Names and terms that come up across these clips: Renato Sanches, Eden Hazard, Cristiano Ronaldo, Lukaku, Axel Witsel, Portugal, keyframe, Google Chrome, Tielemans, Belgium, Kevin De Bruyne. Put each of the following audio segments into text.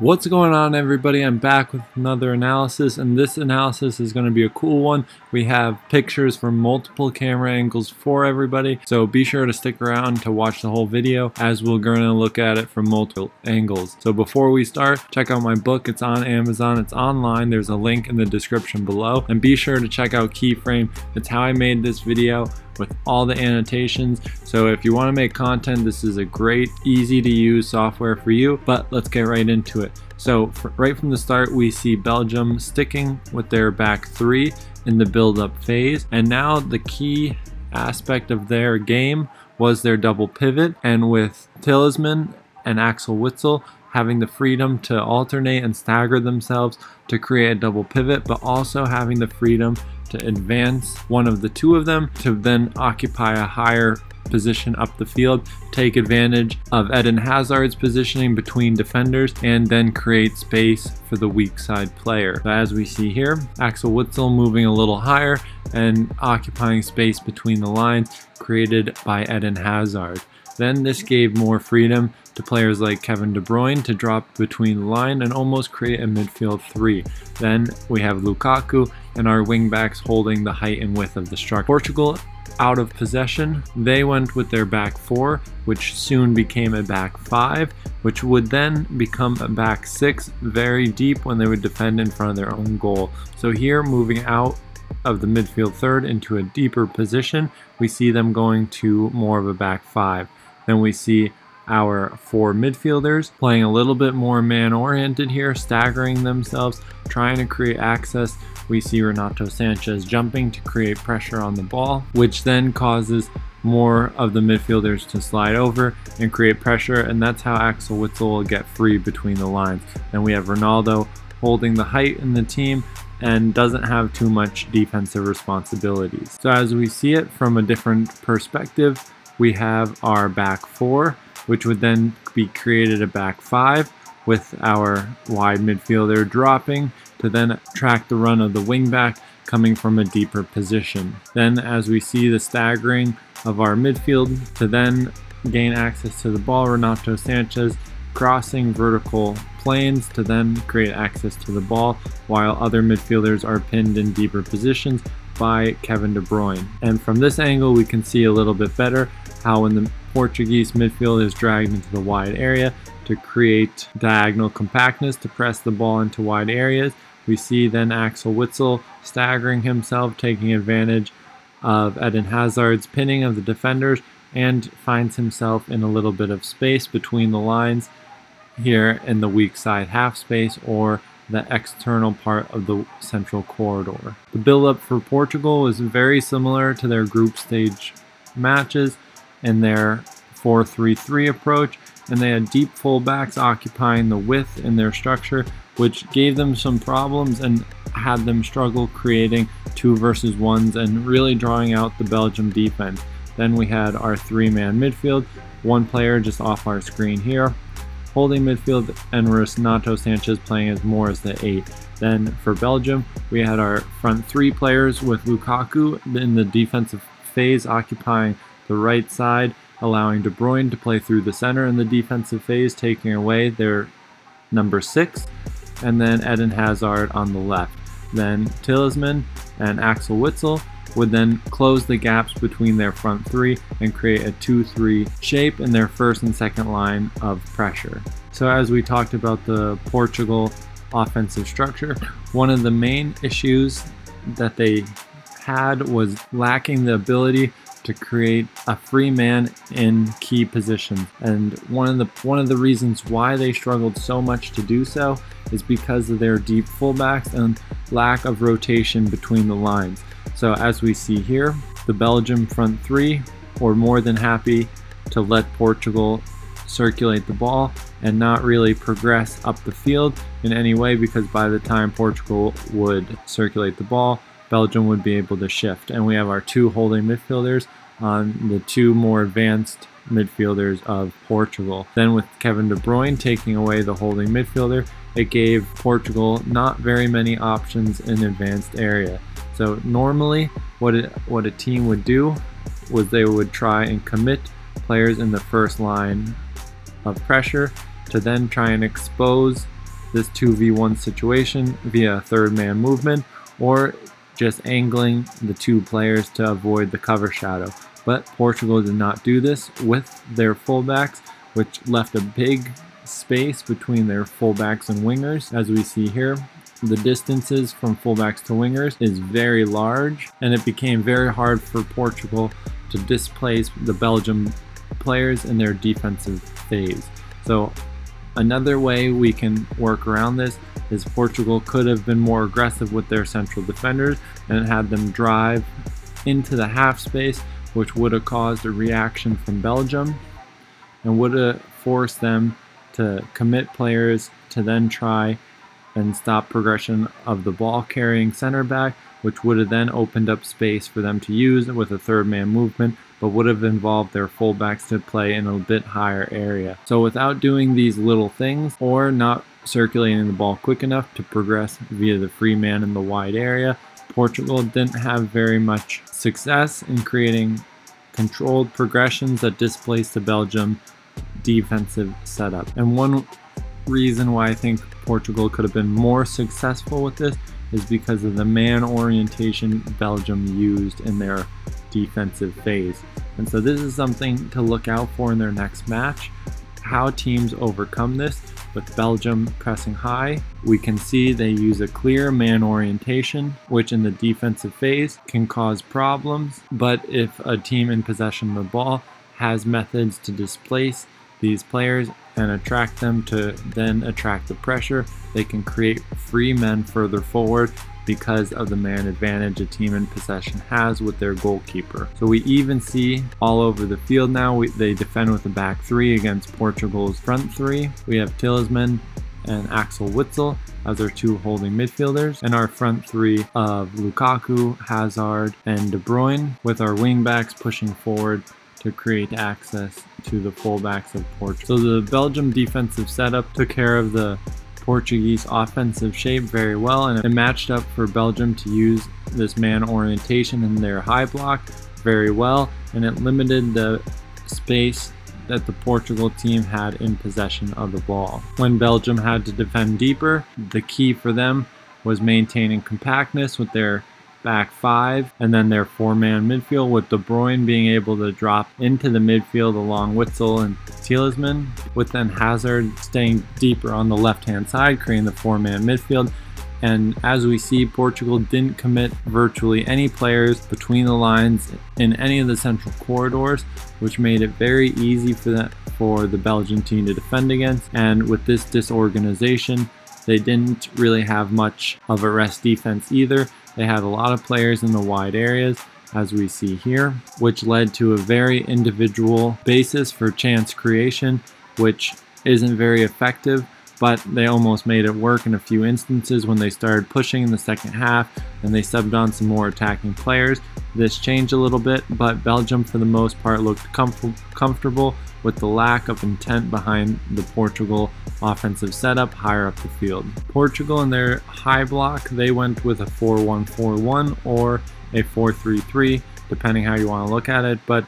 What's going on, everybody? I'm back with another analysis, and this analysis is going to be a cool one. We have pictures from multiple camera angles for everybody, so be sure to stick around to watch the whole video as we're going to look at it from multiple angles. So before we start, check out my book. It's on Amazon. It's online. There's a link in the description below, and be sure to check out Keyframe. It's how I made this video with all the annotations. So if you want to make content, this is a great, easy to use software for you. But let's get right into it. So right from the start, we see Belgium sticking with their back three in the build-up phase. And now the key aspect of their game was their double pivot, and with Talisman and Axel Witsel having the freedom to alternate and stagger themselves to create a double pivot, but also having the freedom to advance one of the two of them to then occupy a higher position up the field, take advantage of Eden Hazard's positioning between defenders, and then create space for the weak side player. So as we see here, Axel Witsel moving a little higher and occupying space between the lines created by Eden Hazard. Then this gave more freedom to players like Kevin De Bruyne to drop between the line and almost create a midfield three. Then we have Lukaku and our wing backs holding the height and width of the structure. Portugal, out of possession, they went with their back four, which soon became a back five, which would then become a back six, very deep when they would defend in front of their own goal. So here, moving out of the midfield third into a deeper position, we see them going to more of a back five. Then we see our four midfielders playing a little bit more man-oriented here, staggering themselves, trying to create access. We see Renato Sanches jumping to create pressure on the ball, which then causes more of the midfielders to slide over and create pressure, and that's how Axel Witsel will get free between the lines. Then we have Ronaldo holding the height in the team and doesn't have too much defensive responsibilities. So as we see it from a different perspective, we have our back four, which would then be created a back five with our wide midfielder dropping to then track the run of the wing back coming from a deeper position. Then as we see the staggering of our midfield to then gain access to the ball, Renato Sanches crossing vertical planes to then create access to the ball, while other midfielders are pinned in deeper positions by Kevin De Bruyne. And from this angle, we can see a little bit better how when the Portuguese midfield is dragged into the wide area to create diagonal compactness to press the ball into wide areas, we see then Axel Witsel staggering himself, taking advantage of Eden Hazard's pinning of the defenders, and finds himself in a little bit of space between the lines here in the weak side half space, or the external part of the central corridor. The build-up for Portugal is very similar to their group stage matches in their 4-3-3 approach, and they had deep fullbacks occupying the width in their structure, which gave them some problems and had them struggle creating 2v1s and really drawing out the Belgium defense. Then we had our three-man midfield, one player just off our screen here, holding midfield, and Renato Sanches playing as more as the eight. Then for Belgium, we had our front three players with Lukaku in the defensive phase occupying the right side, allowing De Bruyne to play through the center in the defensive phase, taking away their number six, and then Eden Hazard on the left. Then Talisman and Axel Witsel would then close the gaps between their front three and create a 2-3 shape in their first and second line of pressure. So as we talked about the Portugal offensive structure, one of the main issues that they had was lacking the ability to create a free man in key positions. And one of the reasons why they struggled so much to do so is because of their deep fullbacks and lack of rotation between the lines. So as we see here, the Belgium front three were more than happy to let Portugal circulate the ball and not really progress up the field in any way, because by the time Portugal would circulate the ball, Belgium would be able to shift. And we have our two holding midfielders on the two more advanced midfielders of Portugal. Then with Kevin De Bruyne taking away the holding midfielder, it gave Portugal not very many options in advanced area. So normally what a team would do was they would try and commit players in the first line of pressure to then try and expose this 2v1 situation via third man movement, or just angling the two players to avoid the cover shadow. But Portugal did not do this with their fullbacks, which left a big space between their fullbacks and wingers, as we see here. The distances from fullbacks to wingers is very large, and it became very hard for Portugal to displace the Belgium players in their defensive phase. So another way we can work around this is Portugal could have been more aggressive with their central defenders and had them drive into the half space, which would have caused a reaction from Belgium and would have forced them to commit players to then try and stop progression of the ball carrying center back, which would have then opened up space for them to use with a third man movement, but would have involved their fullbacks to play in a bit higher area. So without doing these little things or not circulating the ball quick enough to progress via the free man in the wide area, Portugal didn't have very much success in creating controlled progressions that displaced the Belgium defensive setup. And one reason why I think Portugal could have been more successful with this is because of the man orientation Belgium used in their defensive phase. And so this is something to look out for in their next match, how teams overcome this. With Belgium pressing high, we can see they use a clear man orientation, which in the defensive phase can cause problems. But if a team in possession of the ball has methods to displace these players and attract them to then attract the pressure, they can create free men further forward because of the man advantage a team in possession has with their goalkeeper. So we even see all over the field now, they defend with the back three against Portugal's front three. We have Tillsman and Axel Witsel as our two holding midfielders, and our front three of Lukaku, Hazard, and De Bruyne, with our wing backs pushing forward to create access to the fullbacks of Portugal. So the Belgium defensive setup took care of the Portuguese offensive shape very well, and it matched up for Belgium to use this man orientation in their high block very well, and it limited the space that the Portugal team had in possession of the ball. When Belgium had to defend deeper, the key for them was maintaining compactness with their back five and then their four-man midfield, with De Bruyne being able to drop into the midfield along Witsel and Tielemans, with then Hazard staying deeper on the left-hand side, creating the four-man midfield. And as we see, Portugal didn't commit virtually any players between the lines in any of the central corridors, which made it very easy for the Belgian team to defend against. And with this disorganization, they didn't really have much of a rest defense either. They had a lot of players in the wide areas, as we see here, which led to a very individual basis for chance creation, which isn't very effective, but they almost made it work in a few instances when they started pushing in the second half and they subbed on some more attacking players. This changed a little bit, but Belgium for the most part looked comfortable with the lack of intent behind the Portugal offensive setup higher up the field. Portugal in their high block, they went with a 4-1-4-1 or a 4-3-3, depending how you want to look at it, but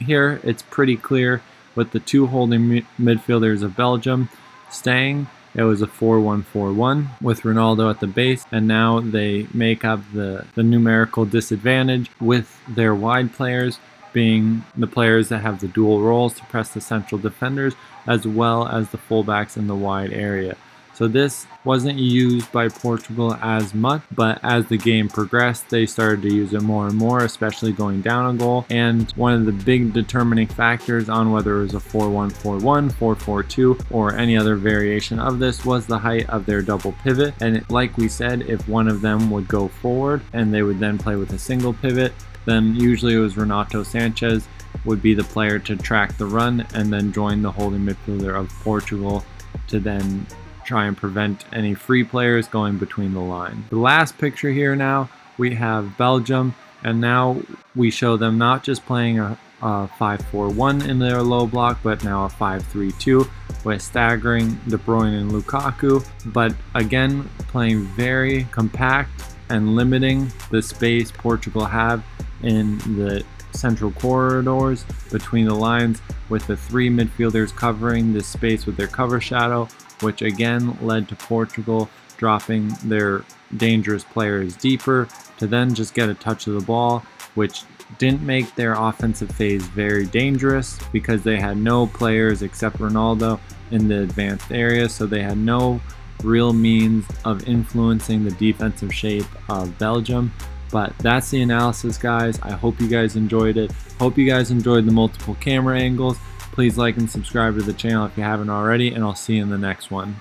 here it's pretty clear with the two holding midfielders of Belgium staying. It was a 4-1-4-1 with Ronaldo at the base, and now they make up the numerical disadvantage with their wide players being the players that have the dual roles to press the central defenders as well as the fullbacks in the wide area. So this wasn't used by Portugal as much, but as the game progressed, they started to use it more and more, especially going down a goal. And one of the big determining factors on whether it was a 4-1-4-1, 4-4-2, or any other variation of this was the height of their double pivot. And like we said, if one of them would go forward and they would then play with a single pivot, then usually it was Renato Sanches would be the player to track the run and then join the holding midfielder of Portugal to then try and prevent any free players going between the lines. The last picture here now, we have Belgium, and now we show them not just playing a 5-4-1 in their low block, but now a 5-3-2 with staggering De Bruyne and Lukaku, but again playing very compact and limiting the space Portugal have in the central corridors between the lines, with the three midfielders covering this space with their cover shadow, which again led to Portugal dropping their dangerous players deeper to then just get a touch of the ball, which didn't make their offensive phase very dangerous because they had no players except Ronaldo in the advanced area, so they had no real means of influencing the defensive shape of Belgium. But that's the analysis, guys. I hope you guys enjoyed it. Hope you guys enjoyed the multiple camera angles. Please like and subscribe to the channel if you haven't already, and I'll see you in the next one.